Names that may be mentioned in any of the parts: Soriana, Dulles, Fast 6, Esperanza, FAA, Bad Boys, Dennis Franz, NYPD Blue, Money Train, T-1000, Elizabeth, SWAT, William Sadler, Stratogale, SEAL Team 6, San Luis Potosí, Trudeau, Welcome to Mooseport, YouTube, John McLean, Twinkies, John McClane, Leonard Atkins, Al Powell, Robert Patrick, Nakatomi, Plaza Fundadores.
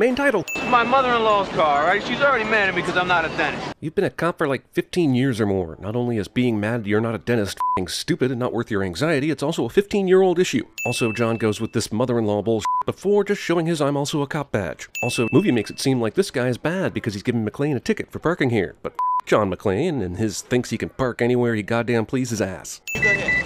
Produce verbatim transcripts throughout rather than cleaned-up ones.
Main title. My mother-in-law's car, right? She's already mad at me because I'm not a dentist. You've been a cop for like fifteen years or more. Not only is being mad you're not a dentist f***ing stupid and not worth your anxiety, it's also a fifteen-year-old issue. Also, John goes with this mother-in-law bullshit before just showing his I'm also a cop badge. Also, movie makes it seem like this guy's bad because he's giving McLean a ticket for parking here. But f*** John McClane and his thinks he can park anywhere he goddamn pleases ass. Go ahead.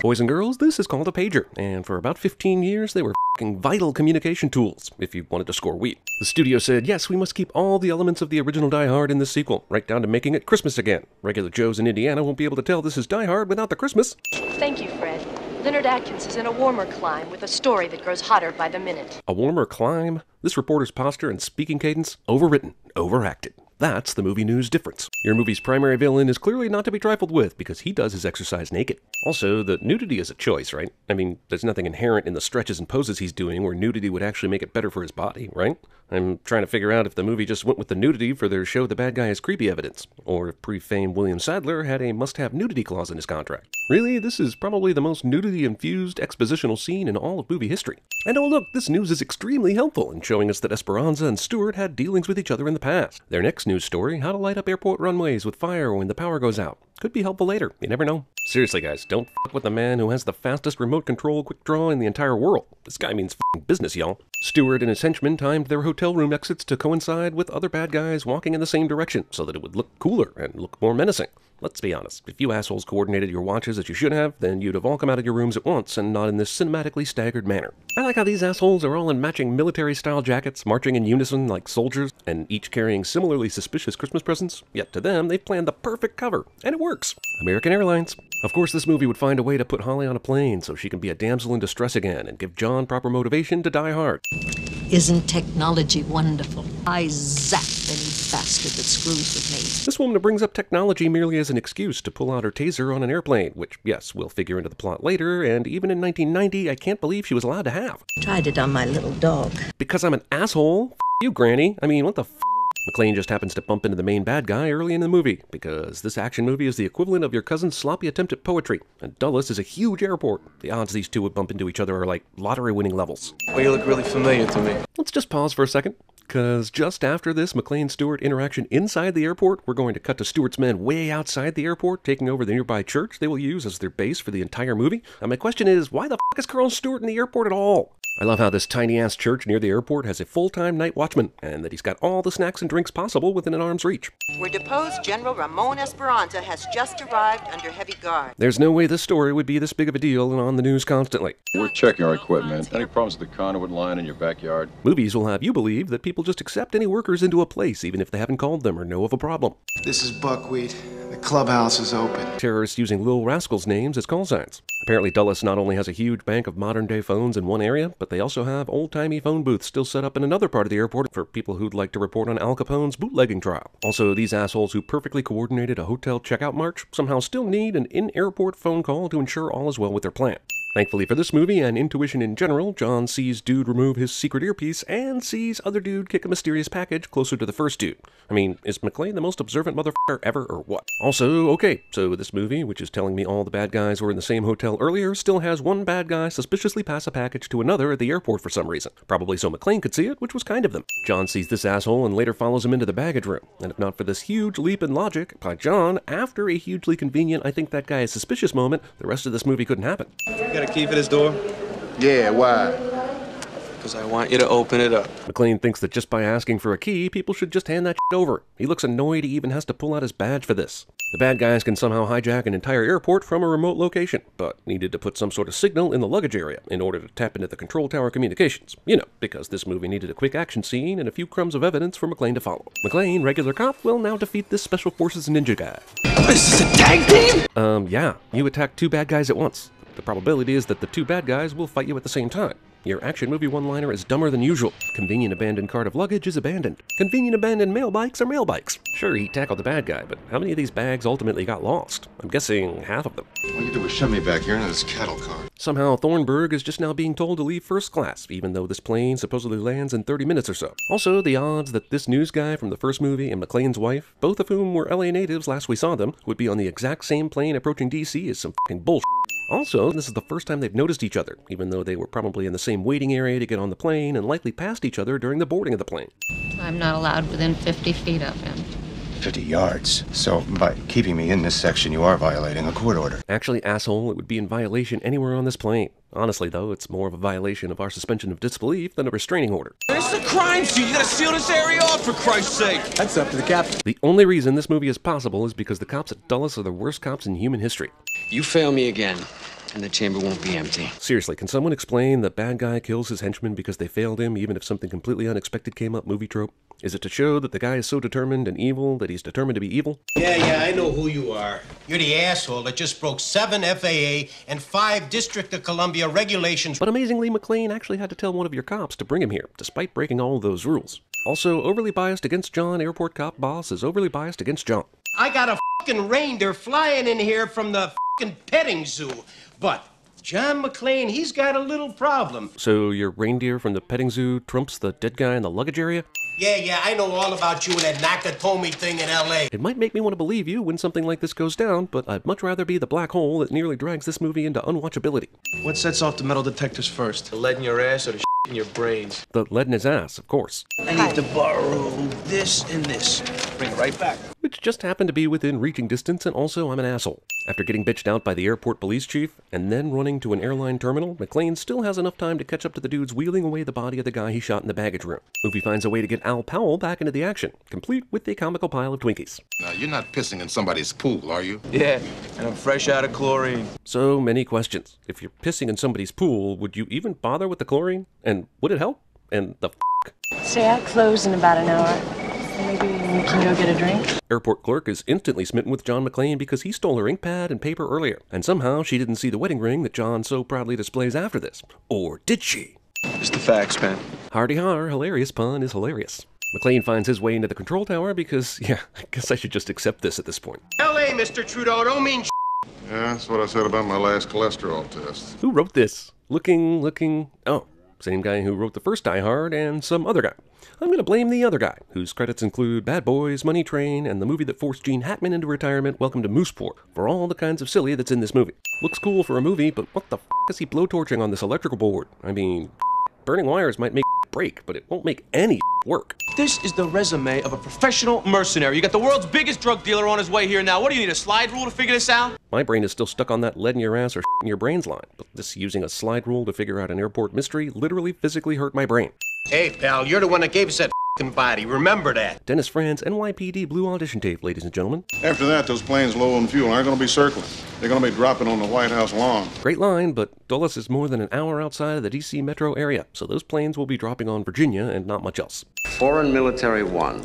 Boys and girls, this is called a pager, and for about fifteen years they were f***ing vital communication tools, if you wanted to score wheat. The studio said, yes, we must keep all the elements of the original Die Hard in this sequel, right down to making it Christmas again. Regular Joes in Indiana won't be able to tell this is Die Hard without the Christmas. Thank you, Fred. Leonard Atkins is in a warmer climb with a story that grows hotter by the minute. A warmer climb? This reporter's posture and speaking cadence? Overwritten. Overacted. That's the movie news difference. Your movie's primary villain is clearly not to be trifled with because he does his exercise naked. Also, the nudity is a choice, right? I mean, there's nothing inherent in the stretches and poses he's doing where nudity would actually make it better for his body, right? I'm trying to figure out if the movie just went with the nudity for their show the bad guy is creepy evidence, or if pre-famed William Sadler had a must-have nudity clause in his contract. Really, this is probably the most nudity-infused expositional scene in all of movie history. And oh look, this news is extremely helpful in showing us that Esperanza and Stewart had dealings with each other in the past. Their next news story, how to light up airport runways with fire when the power goes out. Could be helpful later, you never know. Seriously guys, don't f*** with the man who has the fastest remote control quick draw in the entire world. This guy means f***ing business, y'all. Stewart and his henchmen timed their hotel room exits to coincide with other bad guys walking in the same direction so that it would look cooler and look more menacing. Let's be honest, if you assholes coordinated your watches as you should have, then you'd have all come out of your rooms at once and not in this cinematically staggered manner. I like how these assholes are all in matching military-style jackets, marching in unison like soldiers, and each carrying similarly suspicious Christmas presents, yet to them they've planned the perfect cover, and it works. American Airlines. Of course this movie would find a way to put Holly on a plane so she can be a damsel in distress again and give John proper motivation to die hard. Isn't technology wonderful? I zap any bastard that screws with me. This woman brings up technology merely as an excuse to pull out her taser on an airplane, which, yes, we'll figure into the plot later, and even in nineteen ninety, I can't believe she was allowed to have. Tried it on my little dog. Because I'm an asshole? F*** you, Granny. I mean, what the f***? McLean just happens to bump into the main bad guy early in the movie, because this action movie is the equivalent of your cousin's sloppy attempt at poetry, and Dulles is a huge airport. The odds these two would bump into each other are like lottery-winning levels. Well, you look really familiar to me. Let's just pause for a second, because just after this McLean-Stewart interaction inside the airport, we're going to cut to Stewart's men way outside the airport, taking over the nearby church they will use as their base for the entire movie. And my question is, why the f*** is Colonel Stewart in the airport at all? I love how this tiny-ass church near the airport has a full-time night watchman, and that he's got all the snacks and drinks possible within an arm's reach. Where deposed General Ramon Esperanza has just arrived under heavy guard. There's no way this story would be this big of a deal and on the news constantly. We're checking our equipment. Any problems with the conduit line in your backyard? Movies will have you believe that people just accept any workers into a place, even if they haven't called them or know of a problem. This is Buckwheat. The clubhouse is open. Terrorists using Lil Rascal's names as call signs. Apparently Dulles not only has a huge bank of modern-day phones in one area, but they also have old-timey phone booths still set up in another part of the airport for people who'd like to report on Al Capone's bootlegging trial. Also, these assholes who perfectly coordinated a hotel checkout march somehow still need an in-airport phone call to ensure all is well with their plan. Thankfully for this movie and intuition in general, John sees dude remove his secret earpiece and sees other dude kick a mysterious package closer to the first dude. I mean, is McLean the most observant motherfucker ever or what? Also, okay, so this movie, which is telling me all the bad guys were in the same hotel earlier, still has one bad guy suspiciously pass a package to another at the airport for some reason. Probably so McLean could see it, which was kind of them. John sees this asshole and later follows him into the baggage room. And if not for this huge leap in logic by John, after a hugely convenient I think that guy is suspicious moment, the rest of this movie couldn't happen. A key for this door? Yeah, why? Because I want you to open it up. McLean thinks that just by asking for a key, people should just hand that shit over. He looks annoyed he even has to pull out his badge for this. The bad guys can somehow hijack an entire airport from a remote location, but needed to put some sort of signal in the luggage area in order to tap into the control tower communications. You know, because this movie needed a quick action scene and a few crumbs of evidence for McLean to follow. McLean, regular cop, will now defeat this special forces ninja guy. This is a tag team? Um, yeah. You attack two bad guys at once. The probability is that the two bad guys will fight you at the same time. Your action movie one-liner is dumber than usual. Convenient abandoned cart of luggage is abandoned. Convenient abandoned mail bikes are mail bikes. Sure, he tackled the bad guy, but how many of these bags ultimately got lost? I'm guessing half of them. All you do is shove me back here into this cattle car. Somehow, Thornburg is just now being told to leave first class, even though this plane supposedly lands in thirty minutes or so. Also, the odds that this news guy from the first movie and McLean's wife, both of whom were L A natives last we saw them, would be on the exact same plane approaching D C is some fucking bullshit. Also, this is the first time they've noticed each other, even though they were probably in the same waiting area to get on the plane and likely passed each other during the boarding of the plane. I'm not allowed within fifty feet of him. fifty yards. So, by keeping me in this section, you are violating a court order. Actually, asshole, it would be in violation anywhere on this plane. Honestly, though, it's more of a violation of our suspension of disbelief than a restraining order. This is a crime scene! You gotta seal this area off, for Christ's sake! That's up to the captain. The only reason this movie is possible is because the cops at Dulles are the worst cops in human history. You fail me again, and the chamber won't be empty. Seriously, can someone explain the bad guy kills his henchmen because they failed him, even if something completely unexpected came up movie trope? Is it to show that the guy is so determined and evil that he's determined to be evil? Yeah, yeah, I know who you are. You're the asshole that just broke seven F A A and five District of Columbia regulations. But amazingly, McLean actually had to tell one of your cops to bring him here, despite breaking all those rules. Also, overly biased against John, airport cop boss is overly biased against John. I got a f***ing reindeer flying in here from the f***ing petting zoo, but John McLean, he's got a little problem. So your reindeer from the petting zoo trumps the dead guy in the luggage area? Yeah, yeah, I know all about you and that Nakatomi thing in L A It might make me want to believe you when something like this goes down, but I'd much rather be the black hole that nearly drags this movie into unwatchability. What sets off the metal detectors first? The lead in your ass or the shit in your brains? The lead in his ass, of course. I need to borrow this and this. Bring it right back. Which just happened to be within reaching distance, and also I'm an asshole. After getting bitched out by the airport police chief, and then running to an airline terminal, McLean still has enough time to catch up to the dudes wheeling away the body of the guy he shot in the baggage room. Movie finds a way to get Al Powell back into the action, complete with a comical pile of Twinkies. Now, you're not pissing in somebody's pool, are you? Yeah, and I'm fresh out of chlorine. So many questions. If you're pissing in somebody's pool, would you even bother with the chlorine? And would it help? And the f***? Say, I close in about an hour. Maybe we can go get a drink? Airport clerk is instantly smitten with John McLean because he stole her ink pad and paper earlier, and somehow she didn't see the wedding ring that John so proudly displays after this. Or did she? Just the facts, man. Hardy har, hilarious pun is hilarious. McLean finds his way into the control tower because, yeah, I guess I should just accept this at this point. L A, Mister Trudeau, don't mean sh**. Yeah, that's what I said about my last cholesterol test. Who wrote this? Looking, looking, oh. Same guy who wrote the first Die Hard and some other guy. I'm gonna blame the other guy, whose credits include Bad Boys, Money Train, and the movie that forced Gene Hackman into retirement, Welcome to Mooseport, for all the kinds of silly that's in this movie. Looks cool for a movie, but what the f*** is he blowtorching on this electrical board? I mean, burning wires might make break, but it won't make any work. This is the resume of a professional mercenary. You got the world's biggest drug dealer on his way here now. What do you need, a slide rule to figure this out? My brain is still stuck on that lead in your ass or in your brains line, but this using a slide rule to figure out an airport mystery literally physically hurt my brain. Hey, pal, you're the one that gave us that f***ing body. Remember that. Dennis Franz, N Y P D Blue audition tape, ladies and gentlemen. After that, those planes low on fuel aren't going to be circling. They're going to be dropping on the White House lawn. Great line, but Dulles is more than an hour outside of the D C metro area, so those planes will be dropping on Virginia and not much else. Foreign Military One.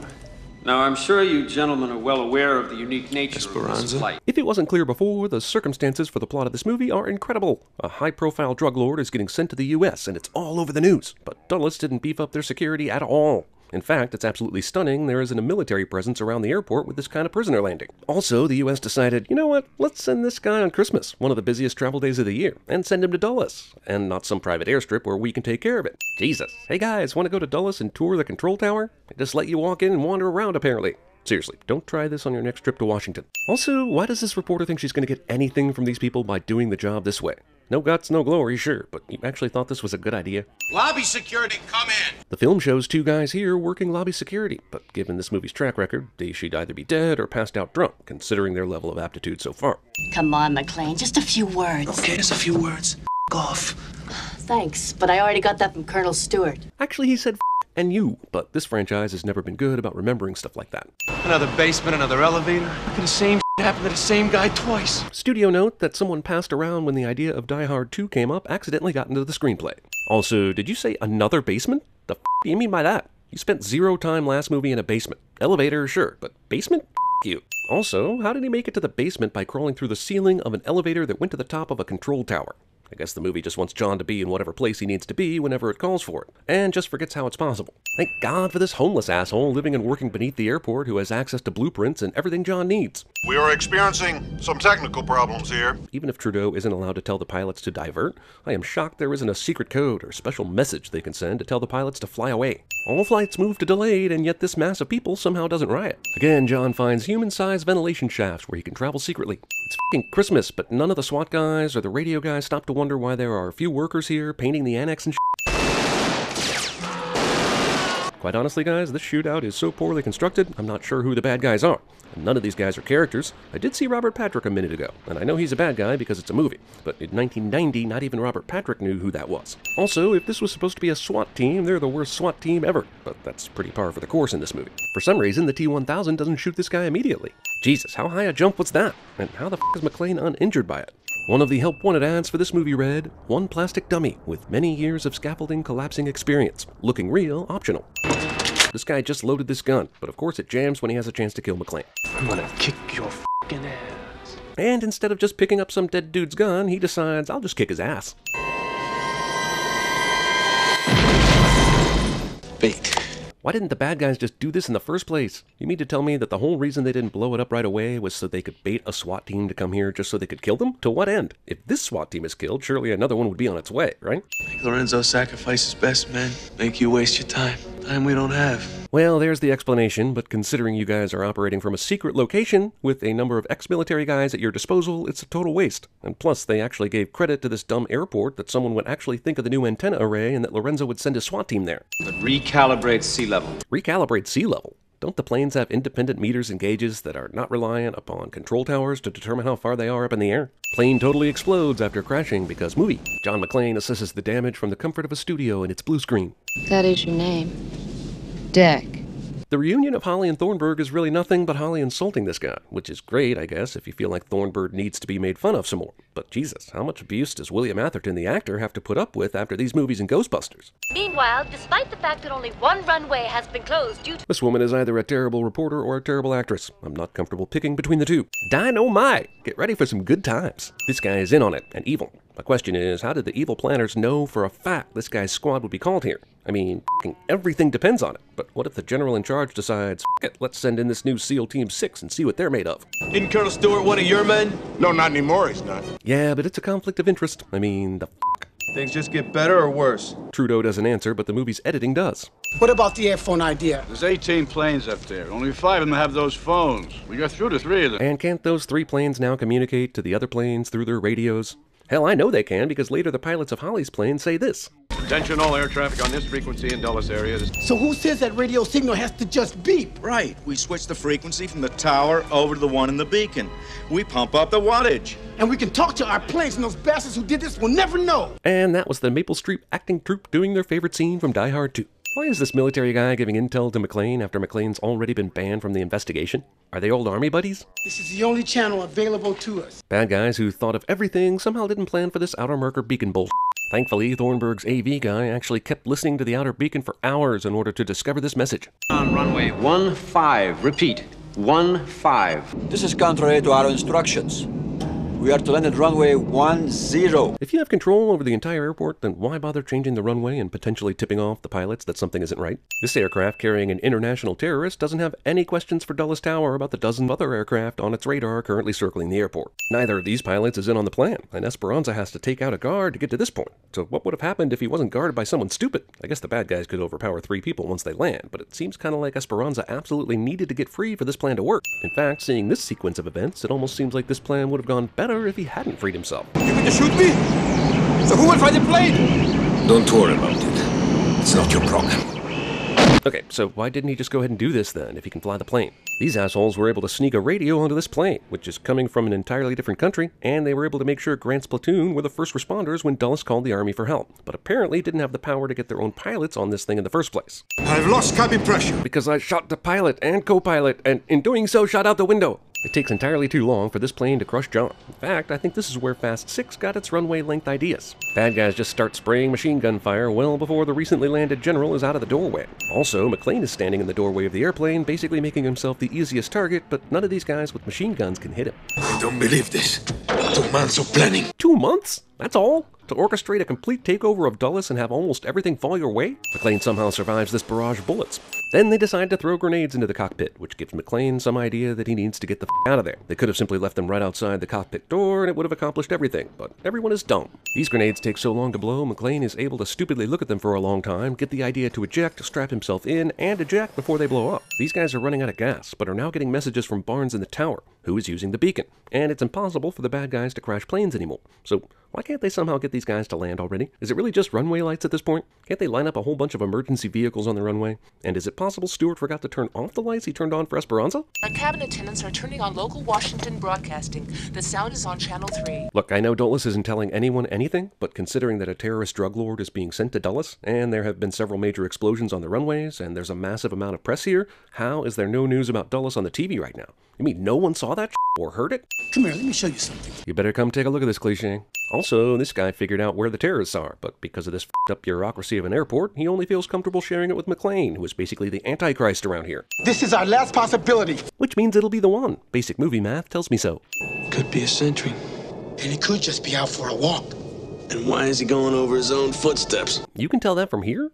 Now, I'm sure you gentlemen are well aware of the unique nature Esperanza. of this flight. If it wasn't clear before, the circumstances for the plot of this movie are incredible. A high-profile drug lord is getting sent to the U S, and it's all over the news. But Dulles didn't beef up their security at all. In fact, it's absolutely stunning there isn't a military presence around the airport with this kind of prisoner landing. Also, the U S decided, you know what, let's send this guy on Christmas, one of the busiest travel days of the year, and send him to Dulles, and not some private airstrip where we can take care of it. Jesus. Hey guys, want to go to Dulles and tour the control tower? They just let you walk in and wander around, apparently. Seriously, don't try this on your next trip to Washington. Also, why does this reporter think she's going to get anything from these people by doing the job this way? No guts, no glory, sure, but you actually thought this was a good idea? Lobby security, come in! The film shows two guys here working lobby security, but given this movie's track record, they should either be dead or passed out drunk, considering their level of aptitude so far. Come on, McLean, just a few words. Okay, just a few words. F*** off. Thanks, but I already got that from Colonel Stewart. Actually, he said F*** and you, but this franchise has never been good about remembering stuff like that. Another basement, another elevator. Look at the same happened to the same guy twice. Studio note that someone passed around when the idea of Die Hard two came up accidentally got into the screenplay. Also, did you say another basement? The f*** do you mean by that? You spent zero time last movie in a basement. Elevator, sure, but basement? F*** you. Also, how did he make it to the basement by crawling through the ceiling of an elevator that went to the top of a control tower? I guess the movie just wants John to be in whatever place he needs to be whenever it calls for it, and just forgets how it's possible. Thank God for this homeless asshole living and working beneath the airport who has access to blueprints and everything John needs. We are experiencing some technical problems here. Even if Trudeau isn't allowed to tell the pilots to divert, I am shocked there isn't a secret code or special message they can send to tell the pilots to fly away. All flights move to delayed, and yet this mass of people somehow doesn't riot. Again, John finds human-sized ventilation shafts where he can travel secretly. It's f***ing Christmas, but none of the SWAT guys or the radio guys stop to wonder why there are a few workers here painting the annex and sh**. Quite honestly, guys, this shootout is so poorly constructed, I'm not sure who the bad guys are. And none of these guys are characters. I did see Robert Patrick a minute ago, and I know he's a bad guy because it's a movie, but in nineteen ninety, not even Robert Patrick knew who that was. Also, if this was supposed to be a SWAT team, they're the worst SWAT team ever, but that's pretty par for the course in this movie. For some reason, the T one thousand doesn't shoot this guy immediately. Jesus, how high a jump was that? And how the f*** is McLean uninjured by it? One of the help wanted ads for this movie read, "One plastic dummy with many years of scaffolding collapsing experience. Looking real, optional." This guy just loaded this gun, but of course it jams when he has a chance to kill McLean. I'm gonna kick your f***ing ass. And instead of just picking up some dead dude's gun, he decides, I'll just kick his ass. Bait. Why didn't the bad guys just do this in the first place? You mean to tell me that the whole reason they didn't blow it up right away was so they could bait a SWAT team to come here just so they could kill them? To what end? If this SWAT team is killed, surely another one would be on its way, right? Make Lorenzo sacrifice his best men. Make you waste your time. Time we don't have. Well, there's the explanation, but considering you guys are operating from a secret location with a number of ex-military guys at your disposal, it's a total waste. And plus, they actually gave credit to this dumb airport that someone would actually think of the new antenna array and that Lorenzo would send his SWAT team there. But recalibrate sea level. Recalibrate sea level? Don't the planes have independent meters and gauges that are not reliant upon control towers to determine how far they are up in the air? Plane totally explodes after crashing because movie. John McClane assesses the damage from the comfort of a studio and its blue screen. That is your name. Deck. The reunion of Holly and Thornburg is really nothing but Holly insulting this guy, which is great, I guess, if you feel like Thornburg needs to be made fun of some more. But Jesus, how much abuse does William Atherton, the actor, have to put up with after these movies and Ghostbusters? Meanwhile, despite the fact that only one runway has been closed due to— This woman is either a terrible reporter or a terrible actress. I'm not comfortable picking between the two. Dynamite! Get ready for some good times. This guy is in on it, and evil. My question is, how did the evil planners know for a fact this guy's squad would be called here? I mean, f***ing everything depends on it. But what if the general in charge decides, f*** it, let's send in this new SEAL Team six and see what they're made of? Isn't Colonel Stewart one of your men? No, not anymore, he's not. Yeah, but it's a conflict of interest. I mean, the f***. Things just get better or worse? Trudeau doesn't answer, but the movie's editing does. What about the airphone idea? There's eighteen planes up there. Only five of them have those phones. We got through to three of them. And can't those three planes now communicate to the other planes through their radios? Hell, I know they can, because later the pilots of Holly's plane say this. Attention all air traffic on this frequency in Dulles area. So who says that radio signal has to just beep? Right. We switch the frequency from the tower over to the one in the beacon. We pump up the wattage. And we can talk to our planes, and those bastards who did this will never know. And that was the Maple Street acting troupe doing their favorite scene from Die Hard two. Why is this military guy giving intel to McLean after McLean's already been banned from the investigation? Are they old army buddies? This is the only channel available to us. Bad guys who thought of everything somehow didn't plan for this outer marker beacon bullshit. Thankfully, Thornburg's A V guy actually kept listening to the outer beacon for hours in order to discover this message. On runway one five, repeat, one five. This is contrary to our instructions. We are to land at runway one zero. If you have control over the entire airport, then why bother changing the runway and potentially tipping off the pilots that something isn't right? This aircraft carrying an international terrorist doesn't have any questions for Dulles Tower about the dozen other aircraft on its radar currently circling the airport. Neither of these pilots is in on the plan, and Esperanza has to take out a guard to get to this point. So what would have happened if he wasn't guarded by someone stupid? I guess the bad guys could overpower three people once they land, but it seems kind of like Esperanza absolutely needed to get free for this plan to work. In fact, seeing this sequence of events, it almost seems like this plan would have gone better if he hadn't freed himself. You mean to shoot me? So who will fly the plane? Don't worry about it. It's not your problem. Okay, so why didn't he just go ahead and do this then, if he can fly the plane? These assholes were able to sneak a radio onto this plane, which is coming from an entirely different country, and they were able to make sure Grant's platoon were the first responders when Dulles called the army for help, but apparently didn't have the power to get their own pilots on this thing in the first place. I've lost cabin pressure. Because I shot the pilot and co-pilot, and in doing so shot out the window. It takes entirely too long for this plane to crush John. In fact, I think this is where Fast six got its runway length ideas. Bad guys just start spraying machine gun fire well before the recently landed general is out of the doorway. Also, McLean is standing in the doorway of the airplane, basically making himself the easiest target, but none of these guys with machine guns can hit him. I don't believe this. Two months of planning. Two months? That's all? To orchestrate a complete takeover of Dulles and have almost everything fall your way? McLean somehow survives this barrage of bullets. Then they decide to throw grenades into the cockpit, which gives McClane some idea that he needs to get the f*** out of there. They could have simply left them right outside the cockpit door and it would have accomplished everything, but everyone is dumb. These grenades take so long to blow, McClane is able to stupidly look at them for a long time, get the idea to eject, strap himself in, and eject before they blow up. These guys are running out of gas, but are now getting messages from Barnes in the tower, who is using the beacon, and it's impossible for the bad guys to crash planes anymore. So why can't they somehow get these guys to land already? Is it really just runway lights at this point? Can't they line up a whole bunch of emergency vehicles on the runway? And is it possible Stewart forgot to turn off the lights he turned on for Esperanza? Our cabin attendants are turning on local Washington broadcasting. The sound is on channel three. Look, I know Dulles isn't telling anyone anything, but considering that a terrorist drug lord is being sent to Dulles, and there have been several major explosions on the runways, and there's a massive amount of press here, how is there no news about Dulles on the T V right now? You mean no one saw that or heard it? Come here, let me show you something. You better come take a look at this cliché. Also, this guy figured out where the terrorists are, but because of this f***ed up bureaucracy of an airport, he only feels comfortable sharing it with McClane, who is basically the Antichrist around here. This is our last possibility! Which means it'll be the one. Basic movie math tells me so. Could be a sentry. And he could just be out for a walk. And why is he going over his own footsteps? You can tell that from here?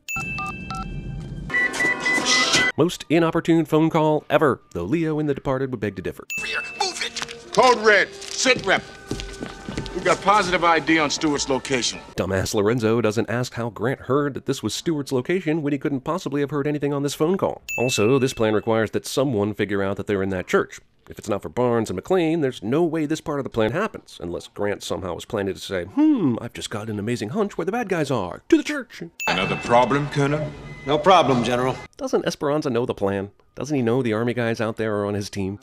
Most inopportune phone call ever, though Leo in The Departed would beg to differ. Rear, move it! Code red, sit rep. We've got positive I D on Stewart's location. Dumbass Lorenzo doesn't ask how Grant heard that this was Stewart's location when he couldn't possibly have heard anything on this phone call. Also, this plan requires that someone figure out that they're in that church. If it's not for Barnes and McClane, there's no way this part of the plan happens, unless Grant somehow was planning to say, hmm, I've just got an amazing hunch where the bad guys are. To the church! Another problem, Colonel? No problem, General. Doesn't Esperanza know the plan? Doesn't he know the army guys out there are on his team?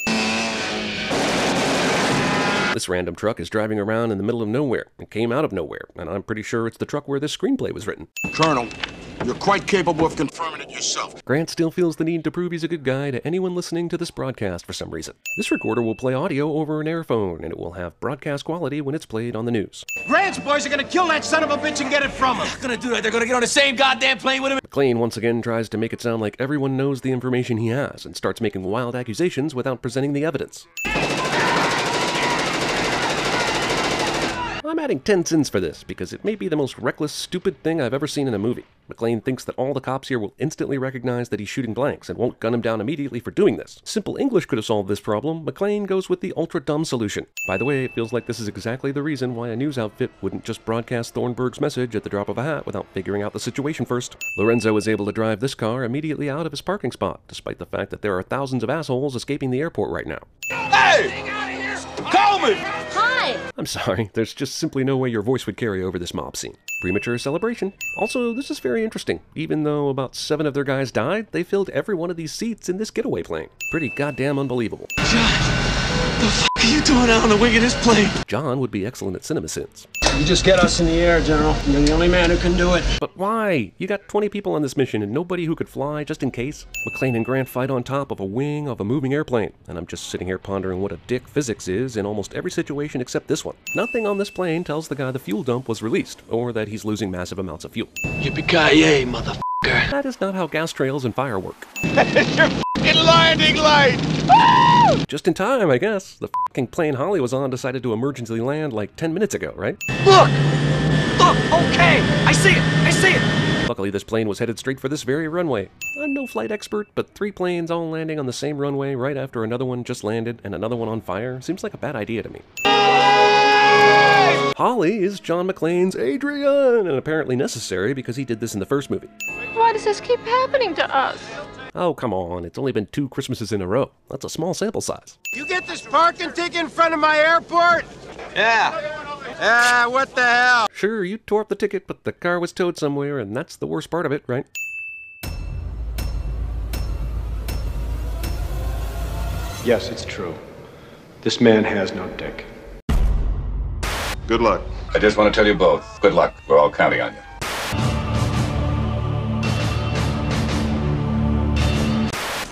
This random truck is driving around in the middle of nowhere. It came out of nowhere, and I'm pretty sure it's the truck where this screenplay was written. Colonel, you're quite capable of confirming it yourself. Grant still feels the need to prove he's a good guy to anyone listening to this broadcast for some reason. This recorder will play audio over an airphone, and it will have broadcast quality when it's played on the news. Grant's boys are gonna kill that son of a bitch and get it from him. They're gonna do that. They're gonna get on the same goddamn plane with him. McClane once again tries to make it sound like everyone knows the information he has, and starts making wild accusations without presenting the evidence. I'm adding ten cents for this, because it may be the most reckless, stupid thing I've ever seen in a movie. McClane thinks that all the cops here will instantly recognize that he's shooting blanks and won't gun him down immediately for doing this. Simple English could have solved this problem. McClane goes with the ultra-dumb solution. By the way, it feels like this is exactly the reason why a news outfit wouldn't just broadcast Thornburg's message at the drop of a hat without figuring out the situation first. Lorenzo is able to drive this car immediately out of his parking spot, despite the fact that there are thousands of assholes escaping the airport right now. Hey! Coleman! I'm sorry, there's just simply no way your voice would carry over this mob scene. Premature celebration. Also, this is very interesting. Even though about seven of their guys died, they filled every one of these seats in this getaway plane. Pretty goddamn unbelievable. John, the f*** are you doing out on the wing of this plane? John would be excellent at cinema sins. You just get us in the air, General. You're the only man who can do it. But why? You got twenty people on this mission and nobody who could fly, just in case. McClane and Grant fight on top of a wing of a moving airplane, and I'm just sitting here pondering what a dick physics is in almost every situation except this one. Nothing on this plane tells the guy the fuel dump was released, or that he's losing massive amounts of fuel. Yippee-ki-yay, motherfucker. That is not how gas trails and fire work. Your f***ing landing light! Ah! Just in time, I guess. The f***ing plane Holly was on decided to emergency land like ten minutes ago, right? Look! Look! Okay! I see it! I see it! Luckily, this plane was headed straight for this very runway. I'm no flight expert, but three planes all landing on the same runway right after another one just landed and another one on fire seems like a bad idea to me. Holly is John McClane's Adrian, and apparently necessary because he did this in the first movie. Why does this keep happening to us? Oh, come on, it's only been two Christmases in a row. That's a small sample size. You get this parking ticket in front of my airport? Yeah. Ah, what the hell? Sure, you tore up the ticket, but the car was towed somewhere, and that's the worst part of it, right? Yes, it's true. This man has no dick. Good luck. I just want to tell you both, good luck. We're all counting on you.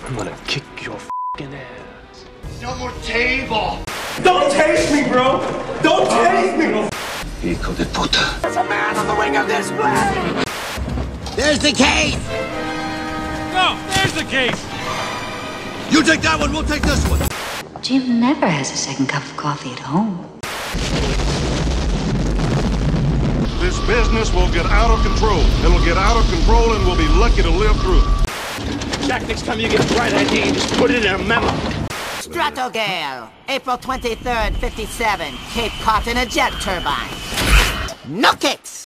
I'm gonna kick your f***ing ass. No more table! Don't taste me, bro! Don't taste me! Hijo de puta. There's a man on the wing of this plane! There's the case! No, there's the case! You take that one, we'll take this one! Jim never has a second cup of coffee at home. This business will get out of control. It'll get out of control and we'll be lucky to live through it. Jack, next time you get bright idea, just put it in a memo. Stratogale, April twenty-third, fifty-seven, Cape Cod in a jet turbine. No kicks!